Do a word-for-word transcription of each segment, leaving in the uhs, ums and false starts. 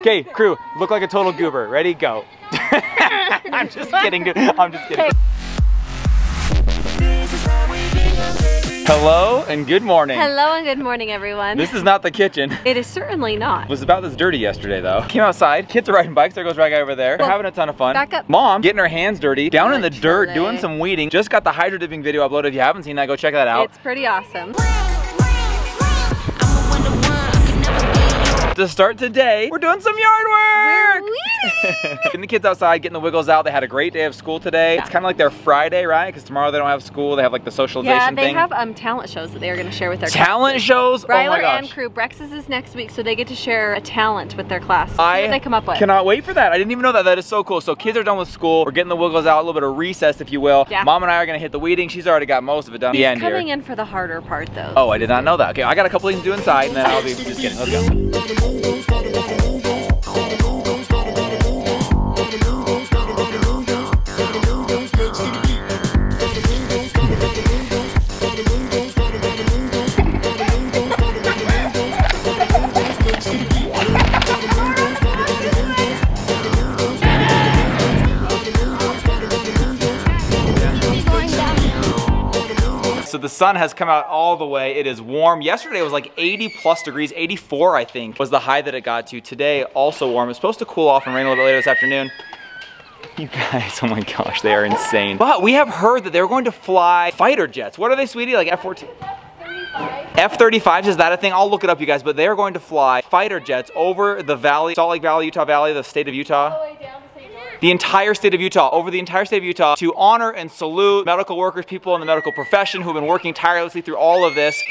Okay, crew, look like a total goober. Ready, go. I'm just kidding, dude. I'm just kidding. Hello and good morning. Hello and good morning, everyone. This is not the kitchen. It is certainly not. It was about this dirty yesterday, though. Came outside, kids are riding bikes. There goes right guy over there. Well, having a ton of fun. Back up. Mom, getting her hands dirty, down in the dirt, doing some weeding. Just got the hydro dipping video uploaded. If you haven't seen that, go check that out. It's pretty awesome. To start today, we're doing some yard work! We're weeding! Getting the kids outside, getting the wiggles out. They had a great day of school today. Yeah. It's kind of like their Friday, right? Because tomorrow they don't have school. They have like the socialization thing. Yeah, they thing. have um, talent shows that they are going to share with their Talent classes. shows? Ryler oh my gosh. and crew. Brex's is next week, so they get to share a talent with their class. I what they come up with. cannot wait for that. I didn't even know that. That is so cool. So kids are done with school. We're getting the wiggles out, a little bit of recess, if you will. Yeah. Mom and I are going to hit the weeding. She's already got most of it done. He's the end coming here. in for the harder part, though. Oh, I did not know that. Okay, I got a couple things to do inside, and then I'll be just kidding. Let's go. So the sun has come out all the way. It is warm. Yesterday it was like eighty plus degrees, eighty-four I think was the high that it got to. Today also warm. It's supposed to cool off and rain a little bit later this afternoon. You guys, oh my gosh, they are insane. But we have heard that they're going to fly fighter jets. What are they, sweetie? Like F fourteen? F thirty-fives, is that a thing? I'll look it up, you guys, but they are going to fly fighter jets over the valley, Salt Lake Valley, Utah Valley, the state of Utah. All the way down. The entire state of Utah, over the entire state of Utah, to honor and salute medical workers, people in the medical profession who have been working tirelessly through all of this.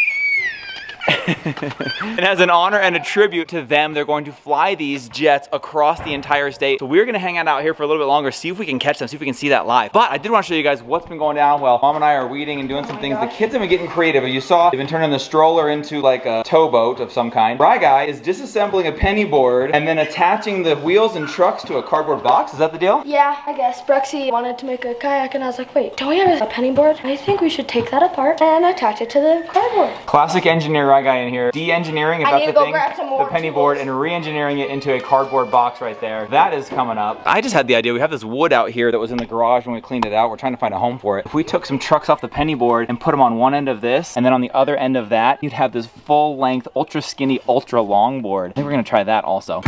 And as an honor and a tribute to them, they're going to fly these jets across the entire state. So we're gonna hang out out here for a little bit longer, see if we can catch them, see if we can see that live. But I did wanna show you guys what's been going down while Mom and I are weeding and doing some oh things. Gosh. The kids have been getting creative. You saw they've been turning the stroller into like a tow boat of some kind. Bry Guy is disassembling a penny board and then attaching the wheels and trucks to a cardboard box. Is that the deal? Yeah, I guess. Brexy wanted to make a kayak and I was like, wait, don't we have a penny board? I think we should take that apart and attach it to the cardboard. Classic engineer Bry Guy in here, de-engineering about the thing, the penny board, and re-engineering it into a cardboard box right there. That is coming up. I just had the idea, we have this wood out here that was in the garage when we cleaned it out. We're trying to find a home for it. If we took some trucks off the penny board and put them on one end of this, and then on the other end of that, you'd have this full-length, ultra-skinny, ultra-long board. I think we're gonna try that also.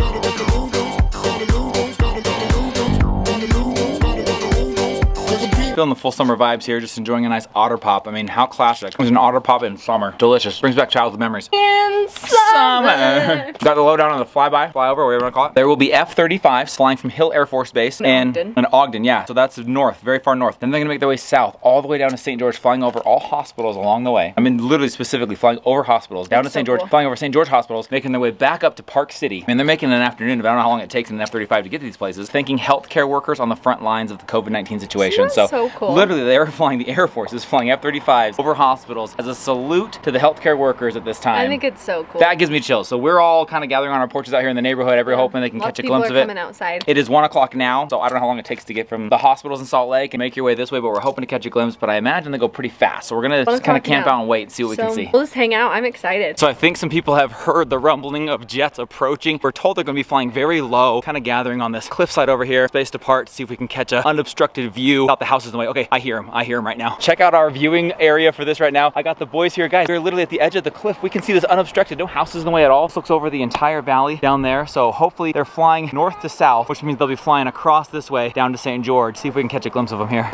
Feeling the full summer vibes here, just enjoying a nice otter pop. I mean, how classic. There's an otter pop in summer. Delicious. Brings back childhood memories. In summer. Got the lowdown on the flyby, flyover, whatever you want to call it. There will be F thirty-fives flying from Hill Air Force Base in and Ogden. And Ogden, yeah. So that's north, very far north. Then they're gonna make their way south, all the way down to Saint George, flying over all hospitals along the way. I mean, literally specifically flying over hospitals, down that's to Saint So George, cool. flying over Saint George hospitals, making their way back up to Park City. I mean, they're making an afternoon, but I don't know how long it takes in an F thirty-five to get to these places. Thanking healthcare workers on the front lines of the COVID nineteen situation. So, so cool. Literally, they are flying the Air Force is flying F thirty-fives over hospitals as a salute to the healthcare workers at this time. I think it's so cool. That gives me chills. So we're all kind of gathering on our porches out here in the neighborhood, every yeah. hoping they can Lots catch a glimpse of it. Coming outside. It is one o'clock now, so I don't know how long it takes to get from the hospitals in Salt Lake and make your way this way, but we're hoping to catch a glimpse. But I imagine they go pretty fast, so we're gonna just kind of camp out. out and wait and see what so we can see. We'll just hang out. I'm excited. So I think some people have heard the rumbling of jets approaching. We're told they're gonna be flying very low, kind of gathering on this cliffside over here, spaced apart, see if we can catch an unobstructed view without the houses in the way. Okay, I hear him. I hear him right now. Check out our viewing area for this right now. I got the boys here. Guys, we're literally at the edge of the cliff. We can see this unobstructed. No houses in the way at all. This looks over the entire valley down there. So hopefully they're flying north to south, which means they'll be flying across this way down to Saint George. See if we can catch a glimpse of them here.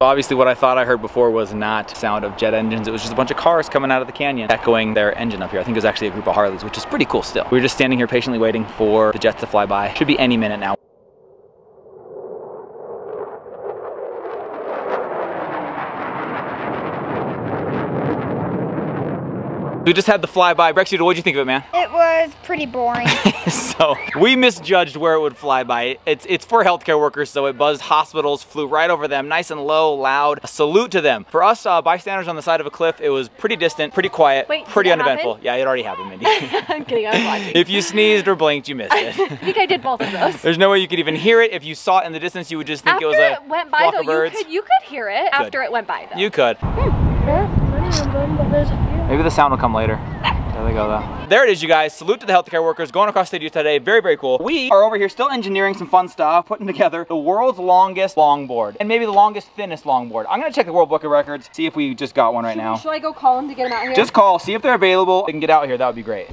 Obviously what I thought I heard before was not sound of jet engines. It was just a bunch of cars coming out of the canyon echoing their engine up here. I think it was actually a group of Harleys, which is pretty cool still. We're just standing here patiently waiting for the jets to fly by. Should be any minute now. We just had the flyby. Brexy, what did you think of it, man? It was pretty boring. So we misjudged where it would fly by. It's it's for healthcare workers, so it buzzed hospitals, flew right over them, nice and low, loud. A salute to them. For us uh, bystanders on the side of a cliff, it was pretty distant, pretty quiet, Wait, pretty uneventful. Happen? Yeah, it already happened, Mindy. I'm kidding. I was watching. If you sneezed or blinked, you missed it. I think I did both of those. There's no way you could even hear it. If you saw it in the distance, you would just think after it was a it went by, flock though, of birds. You could, you could hear it after could. it went by, though. You could. Hmm. Maybe the sound will come later. There they go though. There it is, you guys. Salute to the healthcare workers going across state Utah today. Very, very cool. We are over here still engineering some fun stuff, putting together the world's longest longboard and maybe the longest, thinnest longboard. I'm gonna check the World Book of Records, see if we just got one right should, now. Should I go call them to get them out here? Just call, see if they're available. They can get out here, that would be great.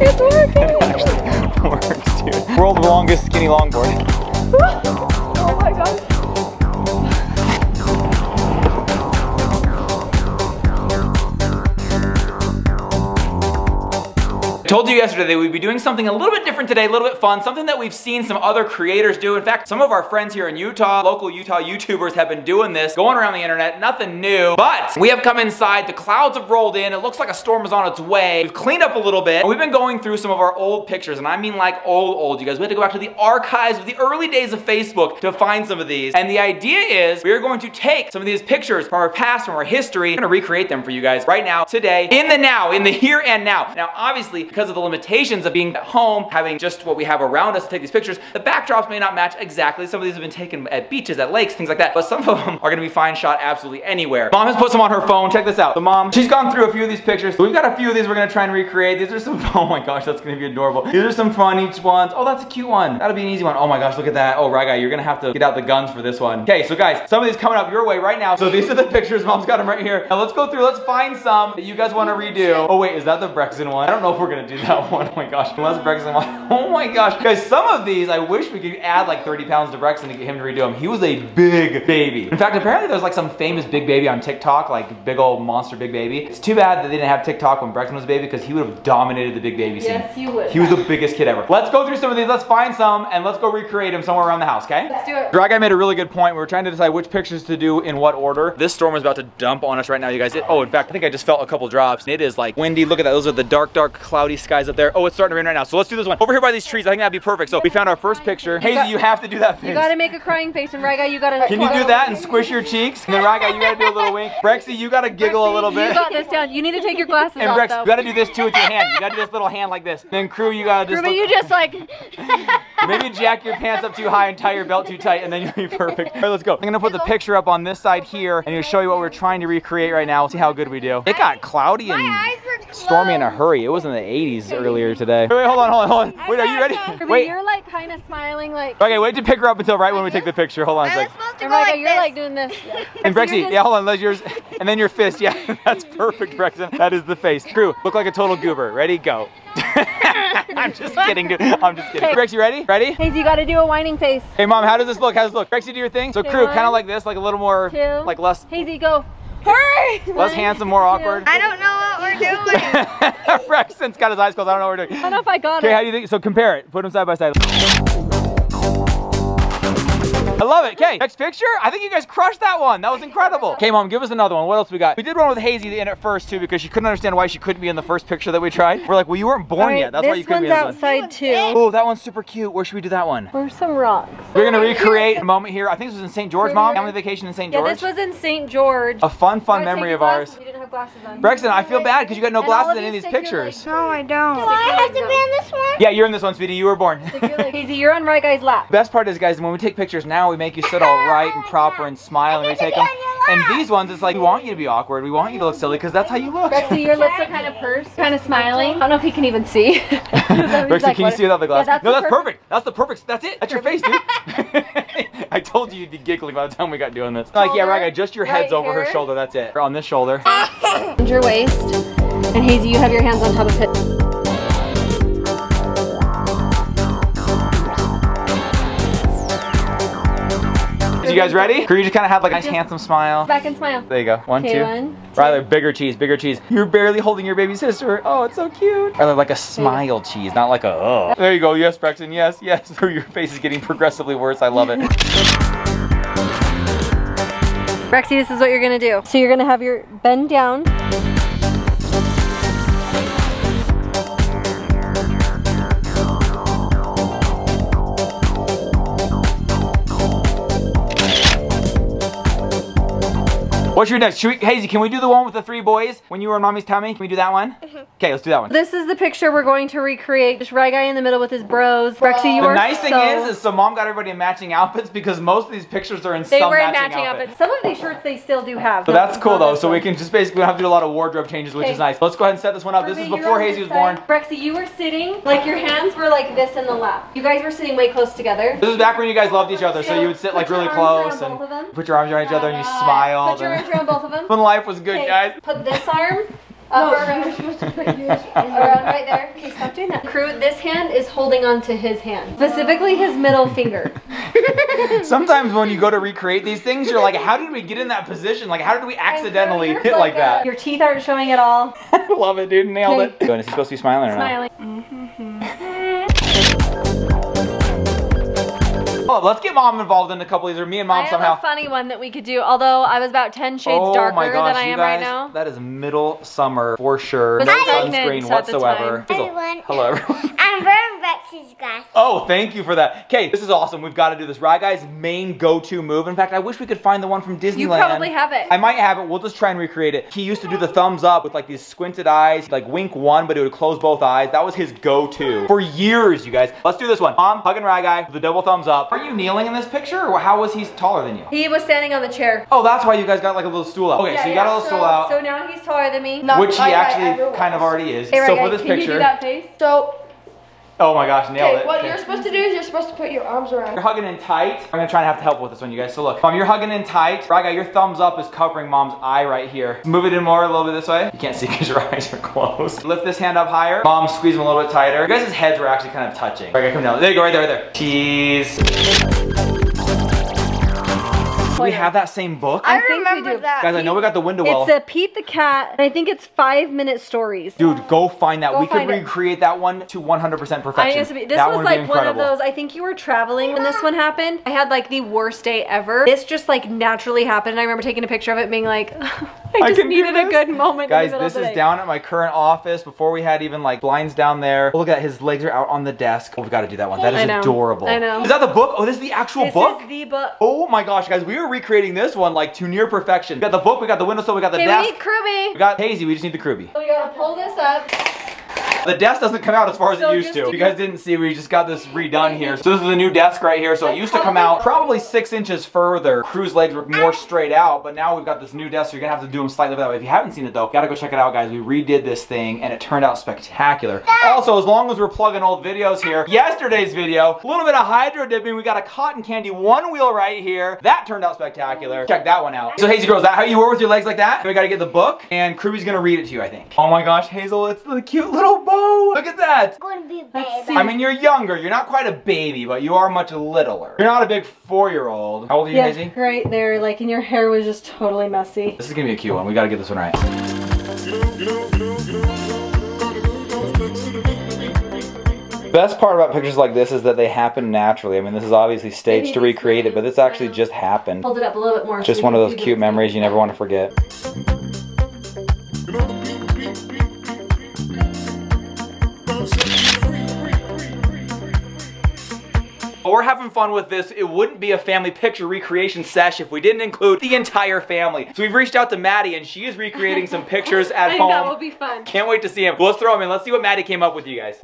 It's working! It actually works, dude. World's longest skinny longboard. Oh my gosh. Told you yesterday that we'd be doing something a little bit different today, a little bit fun, something that we've seen some other creators do. In fact, some of our friends here in Utah, local Utah YouTubers have been doing this, going around the internet, nothing new, but we have come inside, the clouds have rolled in, it looks like a storm is on its way, we've cleaned up a little bit, and we've been going through some of our old pictures, and I mean like old, old, you guys. We had to go back to the archives of the early days of Facebook to find some of these, and the idea is we are going to take some of these pictures from our past, from our history, I'm gonna recreate them for you guys right now, today, in the now, in the here and now. Now, obviously, because of the limitations of being at home, having just what we have around us to take these pictures, the backdrops may not match exactly. Some of these have been taken at beaches, at lakes, things like that, but some of them are gonna be fine shot absolutely anywhere. Mom has put some on her phone, check this out. So mom, she's gone through a few of these pictures. We've got a few of these we're gonna try and recreate. These are some, oh my gosh, that's gonna be adorable. These are some fun each ones. Oh, that's a cute one. That'll be an easy one. Oh my gosh, look at that. Oh, right guy, you're gonna have to get out the guns for this one. Okay, so guys, some of these coming up your way right now. So these are the pictures, mom's got them right here. Now let's go through, let's find some that you guys wanna redo. Oh wait, is that the Brexit one? I don't know if we're gonna do that one. Oh my gosh, unless Brexit one. Oh my gosh, guys, some of these, I wish we could add like thirty pounds to Brexit to get him to redo them. He was a big baby. In fact, apparently there's like some famous big baby on TikTok, like big old monster big baby. It's too bad that they didn't have TikTok when Brexit was a baby because he would have dominated the big baby scene. Yes, he would. He was the biggest kid ever. Let's go through some of these, let's find some, and let's go recreate them somewhere around the house, okay? Let's do it. Dry guy made a really good point. We were trying to decide which pictures to do in what order. This storm is about to dump on us right now, you guys. It, oh, in fact, I think I just felt a couple drops. It is like windy, look at that. Those are the dark, dark, cloudy skies up there. Oh, it's starting to rain right now. So let's do this one. Over here by these trees, I think that'd be perfect. So we found our first picture. Hazy, you have to do that face. You gotta make a crying face, and Ryga, you gotta- Can you do that and squish your cheeks? And then Ryga, you gotta do a little wink. Brexie, you gotta giggle Brexie, a little bit. You got this down. You need to take your glasses and off, And Brex, though. You gotta do this too with your hand. You gotta do this little hand like this. Then Crew, you gotta just- Crew, you just like- Maybe jack your pants up too high and tie your belt too tight, and then you'll be perfect. All right, let's go. I'm gonna put the picture up on this side here, and it'll show you what we're trying to recreate right now. See how good we do. It got cloudy and stormy in a hurry. It was in the eighties earlier today. Wait, wait, hold on, hold on, hold on. Wait, are you ready? Wait. You're like kind of smiling like. Okay, wait to pick her up until right when we take the picture. Hold on a second. You're like doing this. Yeah. And Brexie, yeah, hold on, that's yours. And then your fist, yeah. That's perfect, Brexie. That is the face. Crew, look like a total goober. Ready, go. I'm just kidding, dude. I'm just kidding. Brexie, ready? Ready? Hazy, you gotta do a whining face. Hey, mom, how does this look? How does this look? Brexie, do your thing. So Crew, kind of like this, like a little more, two, like less. Hazy, go. Hurry! Less handsome, more awkward. I don't know what we're doing. Braxton's got his eyes closed. I don't know what we're doing. I don't know if I got it. Okay, how do you think? So compare it. Put them side by side. I love it. Okay, next picture. I think you guys crushed that one. That was incredible. Okay, mom, give us another one. What else we got? We did one with Hazy in it first too because she couldn't understand why she couldn't be in the first picture that we tried. We're like, well, you weren't born right, yet. That's why you couldn't be in this one. This one's outside too. Oh, that one's super cute. Where should we do that one? Where's some rocks? We're gonna recreate a moment here. I think this was in Saint George, mom. Family vacation in Saint George. Yeah, this was in Saint George. A fun, fun memory of ours. You didn't have glasses on. Brexton, I feel bad because you got no glasses in any of these pictures. No, I don't. Do I have to be in this one? Yeah, you're in this one, sweetie. You were born. Hazy, you're on right guy's lap. Best part is, guys, when we take pictures now, we make you sit all right and proper and smile and we take them. And these ones, it's like, we want you to be awkward. We want you to look silly because that's how you look. Brexie, your lips are kind of pursed, kind of smiling. I don't know if he can even see. Brexie, like, can you see without the glasses? Yeah, that's no, the that's perfect. perfect. That's the perfect. That's it. That's perfect. Your face, dude. I told you you'd be giggling by the time we got doing this. Shoulder, like, yeah, Raga, just your head's right over here. Her shoulder. That's it. Or on this shoulder. And your waist. And Hazy, you have your hands on top of it. You guys ready? Crew, you just kind of have like a nice handsome smile. Back and smile. There you go. One, two. One, two. Ryler, bigger cheese, bigger cheese. You're barely holding your baby sister. Oh, it's so cute. Ryler, like a smile cheese, not like a oh. There you go. Yes, Braxton. Yes, yes. Crew, your face is getting progressively worse. I love it. Brexie, this is what you're going to do. So you're going to have your bend down. What's your next? Should we, Hazy, can we do the one with the three boys when you were in mommy's tummy? Can we do that one? Mm-hmm. Okay, let's do that one. This is the picture we're going to recreate. Just Rye Guy in the middle with his bros. Brexy, you the were nice thing so is, is so mom got everybody in matching outfits because most of these pictures are in they some were matching, matching outfits. outfits. Some of these shirts they still do have. So that's cool though. So we can just basically have to do a lot of wardrobe changes, which okay. is nice. Let's go ahead and set this one up. For this me, is before Hazy was born. Brexy, you were sitting like your hands were like this in the lap. You guys were sitting way close together. This is back when you guys loved each other, so you would sit like really close and put your arms around each other and you smile. Put your arms around both of them. When life was good, guys. Put this arm. Uh, no, around. You're supposed to put yours in around right there. Okay, stop doing that. Crew, this hand is holding on to his hand. Specifically his middle finger. Sometimes when you go to recreate these things, you're like, how did we get in that position? Like, how did we accidentally hit like, like that? Your teeth aren't showing at all. I love it, dude. Nailed okay. it. Is he supposed to be smiling or not? Smiling. Oh, let's get mom involved in a couple of these, or me and mom I have somehow. A funny one that we could do, although I was about ten shades oh darker my gosh, than I am you guys, right now. That is middle summer for sure. No sunscreen whatsoever. Everyone. Hello, everyone. I'm wearing Rex's glasses. Oh, thank you for that. Okay, this is awesome. We've got to do this. Rye Guy's main go-to move. In fact, I wish we could find the one from Disneyland. You probably have it. I might have it. We'll just try and recreate it. He used to do the thumbs up with like these squinted eyes, like wink one, but it would close both eyes. That was his go-to for years, you guys. Let's do this one. Mom hugging Rye Guy with the double thumbs up. Are you kneeling in this picture, or how was he taller than you? He was standing on the chair. Oh, that's why you guys got like a little stool out. Okay, yeah, so you yeah. got a little so, stool out. So now he's taller than me. Not which he actually guy, kind of already is. Hey, right so guys, for this can picture. Can you do that face? So. Oh my gosh, nailed okay, it. What okay. you're supposed to do is you're supposed to put your arms around. You're hugging in tight. I'm gonna try and have to help with this one, you guys. So look, mom, you're hugging in tight. Rye Guy, your thumbs up is covering mom's eye right here. Move it in more, a little bit this way. You can't see because your eyes are closed. Lift this hand up higher. Mom, squeeze him a little bit tighter. You guys' heads were actually kind of touching. Rye Guy, come down. There you go, right there, right there. Cheese. We have that same book? I, I think remember we do. that. Guys, Pete, I know we got the window well. It's a Pete the Cat, and I think it's five minute stories. Dude, go find that. Go we find could recreate it. that one to one hundred percent perfection. I guess be, this that was like one of those, I think you were traveling when this one happened. I had like the worst day ever. This just like naturally happened, and I remember taking a picture of it being like, I just I needed a good moment. Guys, this is down at my current office before we had even like blinds down there. Oh, look at his legs are out on the desk. Oh, we've got to do that one. That is I know. adorable. I know. Is that the book? Oh, this is the actual this book? This is the book. Oh my gosh, guys, we were recreating this one like to near perfection. We got the book, we got the windowsill, we got the okay, desk. We need Kruby. We got Hazy, we just need the Kruby. So we gotta pull this up. The desk doesn't come out as far as so it used to. You guys didn't see, we just got this redone here. So this is the new desk right here. So it used to come out probably six inches further. Crew's legs were more straight out, but now we've got this new desk, so you're gonna have to do them slightly that way. If you haven't seen it though, gotta go check it out, guys. We redid this thing and it turned out spectacular. Also, as long as we're plugging old videos here, yesterday's video, a little bit of hydro dipping, we got a cotton candy one wheel right here. That turned out spectacular. Check that one out. So Hazy girls, is that how you were with your legs like that? We gotta get the book and Kruby's gonna read it to you, I think. Oh my gosh, Hazel, it's the cute little bow. Look at that. I'm going to be a baby. I mean, you're younger. You're not quite a baby, but you are much littler. You're not a big four-year-old. How old are you, yeah, Hazy? Right there, like, and your hair was just totally messy. This is going to be a cute one. We got to get this one right. Best part about pictures like this is that they happen naturally. I mean, this is obviously staged to recreate it, but this actually just happened. Hold it up a little bit more. Just one of those cute memories you never want to forget. We're having fun with this. It wouldn't be a family picture recreation sesh if we didn't include the entire family. So we've reached out to Maddie and she is recreating some pictures at home. I know, it'll be fun. Can't wait to see him. Let's throw him in. Let's see what Maddie came up with, you guys.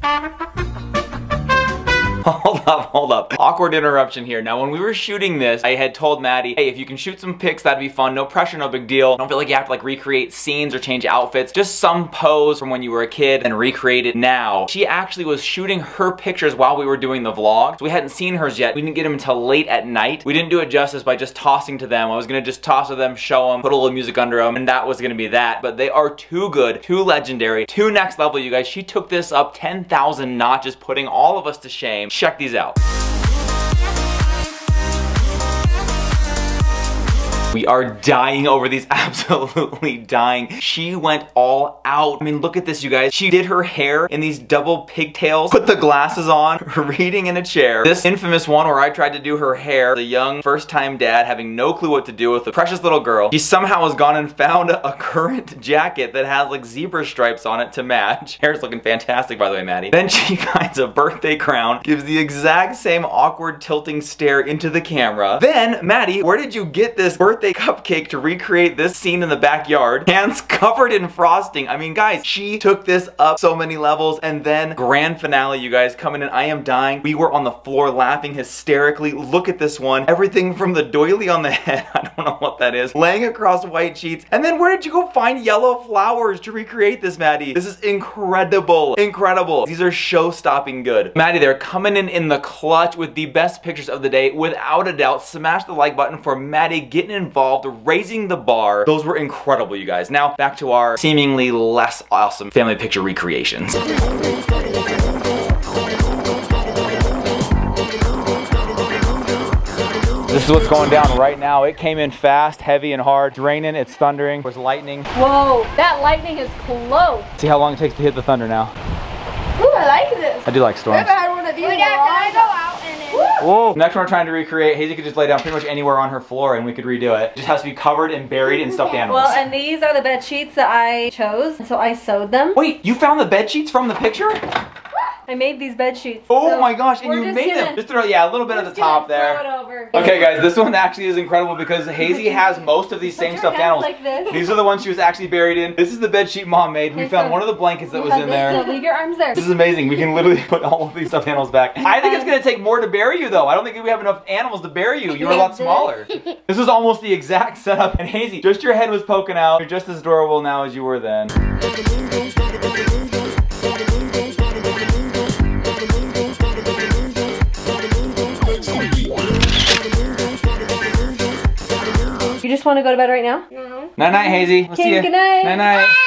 Hold up, hold up. Awkward interruption here. Now, when we were shooting this, I had told Maddie, hey, if you can shoot some pics, that'd be fun. No pressure, no big deal. Don't feel like you have to like recreate scenes or change outfits. Just some pose from when you were a kid and recreate it now. She actually was shooting her pictures while we were doing the vlog. So we hadn't seen hers yet. We didn't get them until late at night. We didn't do it justice by just tossing to them. I was gonna just toss to them, show them, put a little music under them, and that was gonna be that. But they are too good, too legendary, too next level, you guys. She took this up ten thousand notches, putting all of us to shame. Check these out. We are dying over these, absolutely dying. She went all out. I mean, look at this, you guys. She did her hair in these double pigtails, put the glasses on, reading in a chair. This infamous one where I tried to do her hair, the young first-time dad having no clue what to do with the precious little girl. He somehow has gone and found a current jacket that has like zebra stripes on it to match. Hair's looking fantastic, by the way, Maddie. Then she finds a birthday crown, gives the exact same awkward tilting stare into the camera. Then, Maddie, where did you get this birthday birthday cupcake to recreate this scene in the backyard. Hands covered in frosting. I mean, guys, she took this up so many levels. And then grand finale, you guys, coming in. I am dying. We were on the floor laughing hysterically. Look at this one. Everything from the doily on the head, I don't know what that is, laying across white sheets. And then where did you go find yellow flowers to recreate this, Maddie? This is incredible. Incredible. These are show-stopping good. Maddie, they're coming in in the clutch with the best pictures of the day. Without a doubt, smash the like button for Maddie getting involved, raising the bar. Those were incredible, you guys. Now, back to our seemingly less awesome family picture recreations. This is what's going down right now. It came in fast, heavy, and hard. It's raining, it's thundering, there's lightning. Whoa, that lightning is close. See how long it takes to hit the thunder now. Ooh, I like this. I do like storms. I've never had one of these. Wait, yeah, can I go out and in? Whoa. Next one we're trying to recreate, Hazy could just lay down pretty much anywhere on her floor and we could redo it. It just has to be covered and buried in stuffed animals. Well, and these are the bed sheets that I chose, and so I sewed them. Wait, you found the bed sheets from the picture? I made these bed sheets. Oh so my gosh, and you made gonna, them. Just throw, yeah, a little bit at the top there. Throw it over. Okay guys, this one actually is incredible because Hazy has most of these same stuffed animals. Like this. These are the ones she was actually buried in. This is the bed sheet mom made. We There's found some, one of the blankets that was in there. So leave your arms there. This is amazing. We can literally put all of these stuffed animals back. I think it's gonna take more to bury you though. I don't think we have enough animals to bury you. You're a lot smaller. This is almost the exact setup. And Hazy, just your head was poking out. You're just as adorable now as you were then. You just want to go to bed right now? No. Night night, Hazy. We'll see you. Good night. Night night. Ah!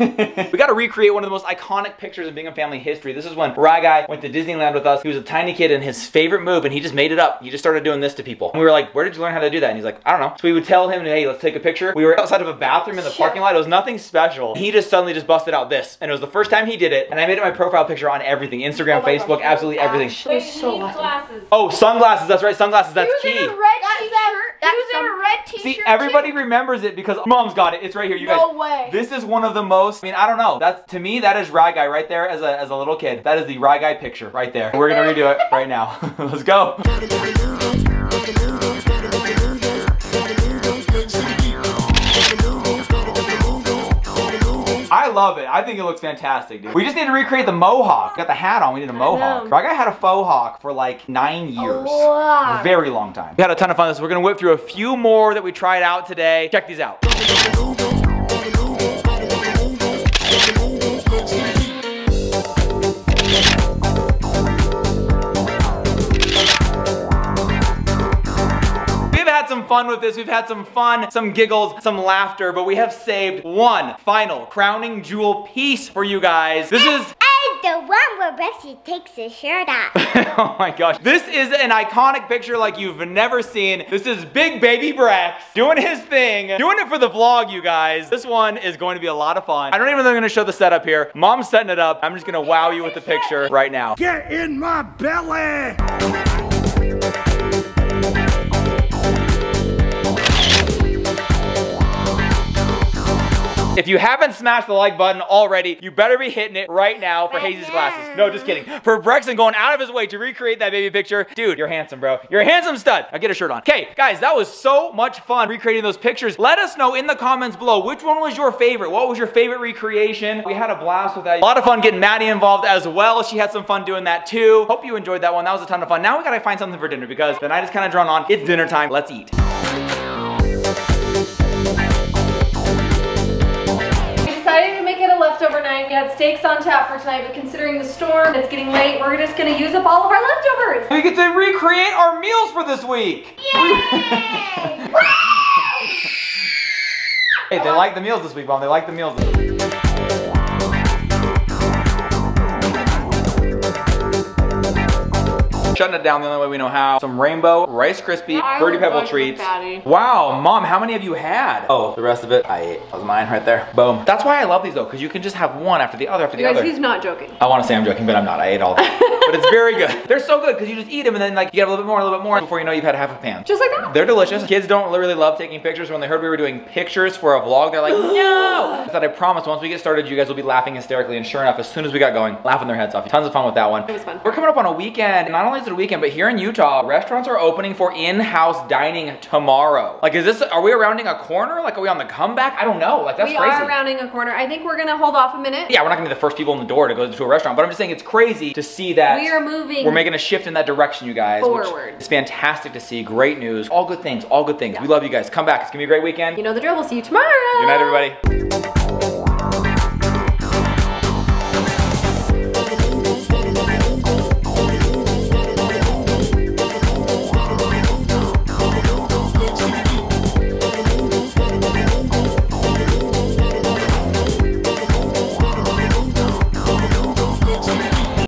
We gotta recreate one of the most iconic pictures of Bingham family history. This is when Rye Guy went to Disneyland with us. He was a tiny kid and his favorite move, and he just made it up. He just started doing this to people. And we were like, where did you learn how to do that? And he's like, I don't know. So we would tell him, hey, let's take a picture. We were outside of a bathroom in the parking lot. It was nothing special. He just suddenly just busted out this. And it was the first time he did it. And I made it my profile picture on everything. Instagram, oh Facebook, gosh. absolutely oh everything. Wait, sunglasses. Oh, sunglasses. That's right. Sunglasses. That's key. He was in a red t-shirt. He was in a red t-shirt. See, everybody too. remembers it because mom's got it. It's right here, you guys. No way. This is one of the most, I mean, I don't know. That's, to me, that is Rye Guy right there as a, as a little kid. That is the Rye Guy picture right there. We're gonna redo it right now. Let's go. I love it. I think it looks fantastic, dude. We just need to recreate the mohawk. Got the hat on, we need a mohawk. Rye Guy had a faux hawk for like nine years. A very long time. We had a ton of fun. So we're gonna whip through a few more that we tried out today. Check these out. Some fun with this. We've had some fun, some giggles, some laughter, but we have saved one final crowning jewel piece for you guys. This is the one where Bessie takes his shirt off. Oh my gosh. This is an iconic picture like you've never seen. This is Big Baby Brax doing his thing, doing it for the vlog, you guys. This one is going to be a lot of fun. I don't even know if I'm gonna show the setup here. Mom's setting it up. I'm just gonna wow you with the picture right now. Get in my belly. If you haven't smashed the like button already, you better be hitting it right now for Hazy's glasses. No, just kidding. For Brexton going out of his way to recreate that baby picture. Dude, you're handsome, bro. You're a handsome stud. Now get a shirt on. Okay, guys, that was so much fun recreating those pictures. Let us know in the comments below, which one was your favorite? What was your favorite recreation? We had a blast with that. A lot of fun getting Maddie involved as well. She had some fun doing that too. Hope you enjoyed that one. That was a ton of fun. Now we gotta find something for dinner because the night is kind of drawn on. It's dinner time. Let's eat. Leftover night. We had steaks on tap for tonight, but considering the storm, it's getting late, we're just gonna use up all of our leftovers. We get to recreate our meals for this week. Yay! Hey, they like the meals this week, Mom. They like the meals this week. Shutting it down the only way we know how. Some rainbow, Rice Krispie, Fruity Pebble treats. Wow, Mom, how many have you had? Oh, the rest of it, I ate. That was mine right there. Boom. That's why I love these though, because you can just have one after the other after the other. Guys, he's not joking. I want to say I'm joking, but I'm not. I ate all of them. But it's very good. They're so good because you just eat them and then like you get a little bit more, a little bit more. Before you know, you've had half a pan. Just like that. They're delicious. Kids don't really love taking pictures. When they heard we were doing pictures for a vlog, they're like, no. I thought I promised once we get started, you guys will be laughing hysterically. And sure enough, as soon as we got going, laughing their heads off. Tons of fun with that one. It was fun. We're coming up on a weekend. Not only happens the weekend, but here in Utah, restaurants are opening for in-house dining tomorrow. Like, is this, are we rounding a corner? Like, are we on the comeback? I don't know. Like, that's we crazy. We are rounding a corner. I think we're gonna hold off a minute. Yeah, we're not gonna be the first people in the door to go to a restaurant, but I'm just saying it's crazy to see that we are moving. We're making a shift in that direction, you guys. Forward. It's fantastic to see. Great news. All good things. All good things. Yeah. We love you guys. Come back. It's gonna be a great weekend. You know the drill. We'll see you tomorrow. Good night, everybody.